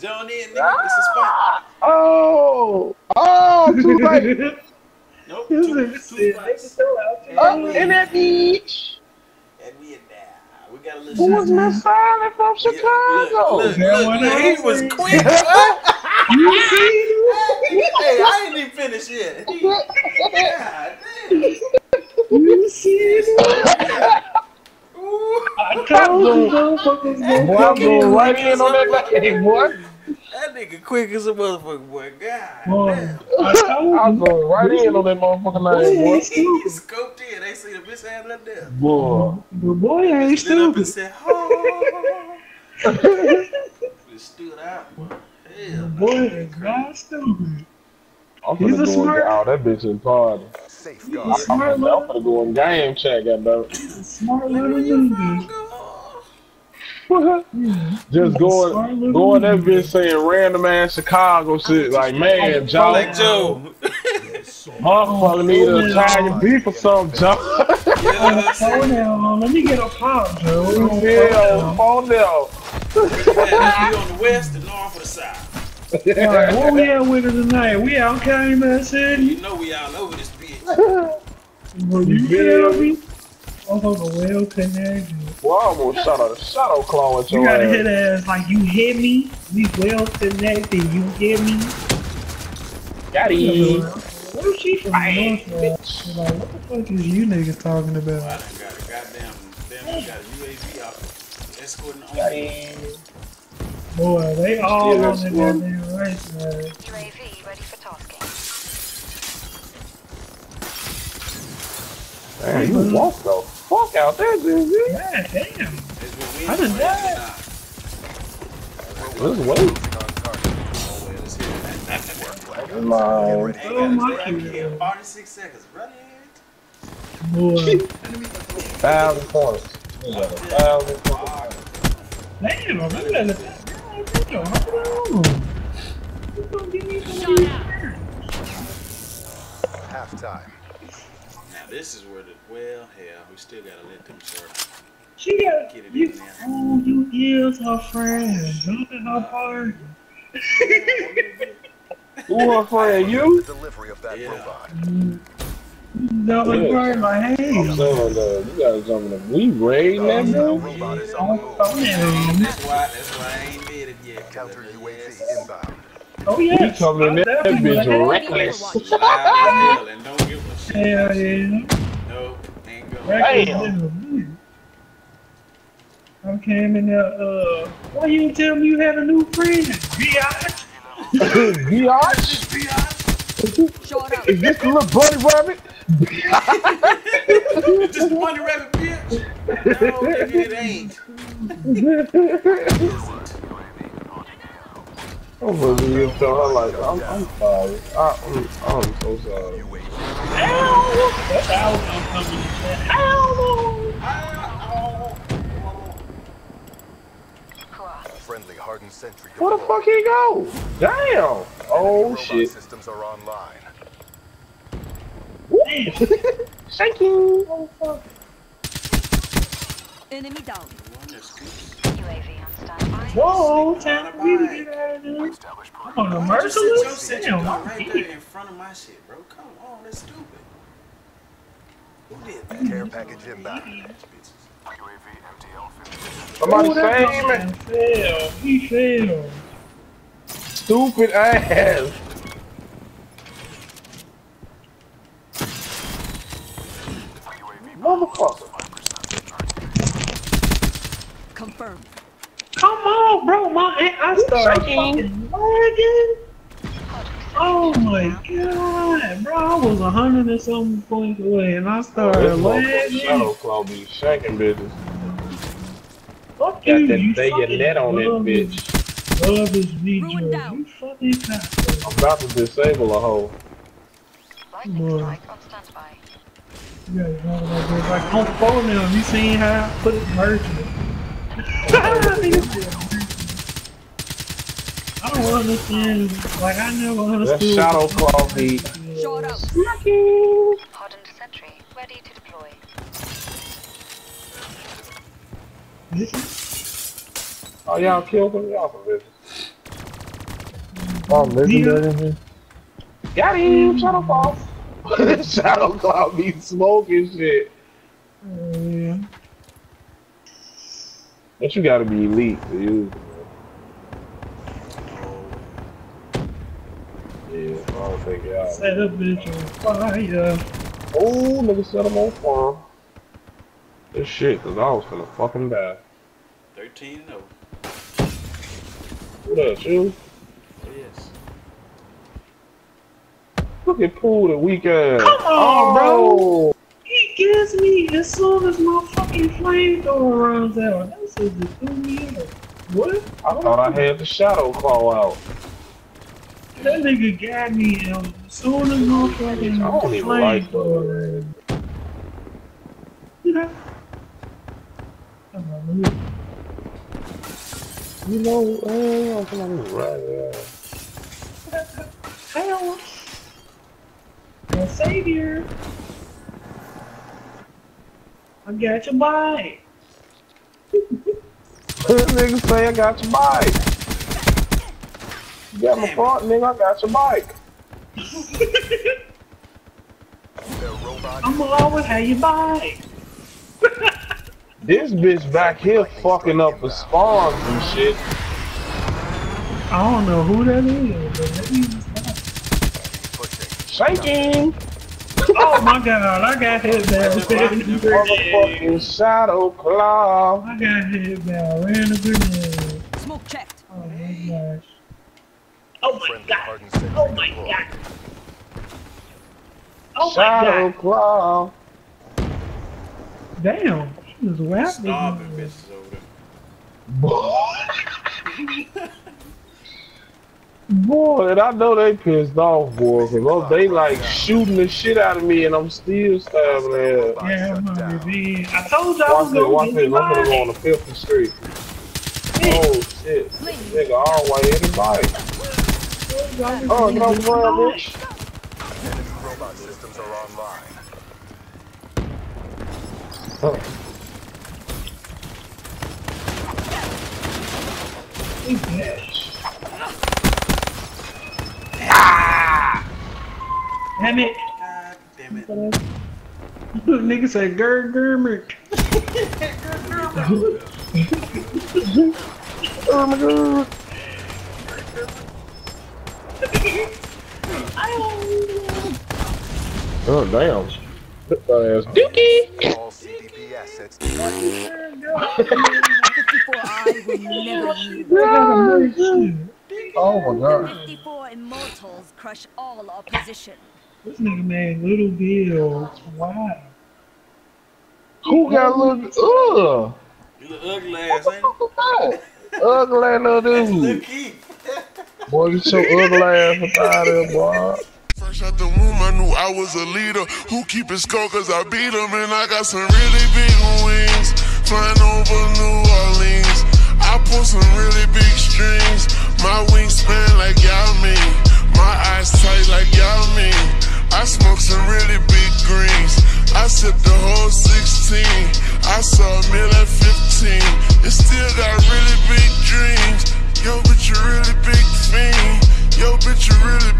Zone in, nigga. Ah! It's a spot. Oh! Oh! Too late. Nope. Too late. Up in that beach. And we in there. We got a little shot. Who was Miss Silent from Chicago? Look, he was quick. You see? Hey, I ain't even finished yet. God damn. You see that? I can't do motherfuckers. Boy, I'm going right in on that light. Hey, boy. That nigga quick as a motherfucker, boy. God damn. I'm going right in on that motherfucking line, boy. He scoped in. They see the bitch had up there. Boy. The boy ain't stupid. He stood up and said, oh. He stood out, boy. Hell, boy is not stupid. I'm finna go and out that bitch in party. I'm finna go and game check that though. He's a smart little nigga. Just going that bitch saying random ass Chicago shit like, man, John. Like Joe. Motherfucker need an Italian beef or something, John. Let me get a pop, Joe. Yeah, phone now. You on the west and north or the south. Alright, what we out with it tonight? We out Calumet City? You know we all over this bitch. Well, you feel me? I'm well connected. Well, I almost shot a Shadowclaw at your ass. You gotta hit ass like, you hit me? We well connected, you hit me? Got it. What is she from Northwest? Like, what the fuck is you niggas talking about? Well, I done got a goddamn, I got a UAV out there. Escorting on me. Boy, they all on the goddamn race, man. UAV ready for tasking. Man, you walked the fuck out there, dude. God damn. How did that? Let's wait. Come on. Oh, my God. 46 seconds. Run it. Boy. 1,000 points. 1,000 points. Damn, I'm really letting it. Half time. Now this is where the well hell we still gotta let them serve. She got get it you, in there. Oh, you is her friend. Jump in her party. Who her friend? You? Delivery of that robot. That was right in my hand. So, you gotta jump in the we raiding that robot. Is on the that's why I ain't did it yet. Counter UAV inbound. Oh yeah, you coming in that bitch reckless. And don't give a shit. Hell yeah. Nope, ain't going. I came in there. Why you didn't tell me you had a new friend? Biatch. Biatch. Is this the little bunny rabbit? Is this the bunny rabbit, bitch? No, nigga, it ain't. I'm really so like, I'm sorry. I'm so sorry. Friendly hardened sentry. Where the fuck he go? Damn! Oh shit! Systems are online. Thank you. Oh fuck! Enemy down. UAV on standby. Whoa! Time for me to get out of here. Come on, the merciless. Damn! Right there in front of my shit, bro. Come on, that's stupid. Who did that? Care package inbound. Somebody failed. He failed. Stupid ass. Motherfucker. Confirmed. Come on, bro. I started fucking lagging. Oh my God, bro! I was 100 and something points away, and I started lagging. Shadowclaw be shaking business. Fuck you! You fucking net on that bitch. Love is ruined out. You fucking cock. I'm about to disable a hoe. Lightning strike on standby. You gotta go like on the phone now. You seen how I put it in merchant? I don't understand. Like I never understood. That Shadowclaw beat. Short up. Hardened sentry ready to deploy. Oh, y'all killed him? Y'all for business. Oh, living dead in here. Got him, Shadowclaw. Shadowclaw be smoking shit. Yeah. But you gotta be elite to use it. Yeah, I'll take it out. Set a bitch on fire. Oh, nigga set him on fire. This shit, cause I was gonna fucking die. 13-0. What up, you? Yes. Look at Pool the weak ass. Come on, bro. He gives me as soon as my fucking flamethrower runs out. That's just the what? I thought I had the Shadowclaw out. That nigga got me out as soon as my fucking flamethrower. You know? Come on, let me. You know, come on, right there. Hell, my savior. I got your bite. Nigga say I got your bite. You got my fault, nigga. I got your bike. I'ma always have your bike. This bitch back here fucking up the spawns and shit. I don't know who that is, but that is shaking! Oh my god, I got hit down. Motherfucking Shadowclaw. I got hit down. Ran a grenade. Smoke checked. Oh my gosh. Oh my god. Oh my god. Oh my god. Shadowclaw. Damn. Starving bitches over there. Boy. Boy, and I know they pissed off, boy, because they like shooting the shit out of me and I'm still stabbing their ass. Yeah, man. I told y'all I was going to get my bike. I'm on the 5th Street. Oh, shit. Nigga, all white in the bike. Oh, no, bitch. Enemy robot systems are online. Huh. Ah! Damn it! God damn it! Nigga said, "Germick." Oh my god! Oh damn! Dookie! All CDP assets. I will never you. Oh my god. 54 immortals crush all opposition. This nigga made Little Bill. Wow. Who got little? You look ugly ass, ain't it? Ugly ass little dude. Boy, you so ugly ass about it, boy. Fresh out the room, I knew I was a leader. Who keep his skull cause I beat him, and I got some really big wings. Flying over New Orleans, I pull some really big strings. My wings span like Yao Ming, my eyes tight like Yao Ming. I smoke some really big greens. I sipped the whole 16. I saw a meal at 15. It still got really big dreams. Yo, bitch, you really big fiend. Yo, bitch, you really big.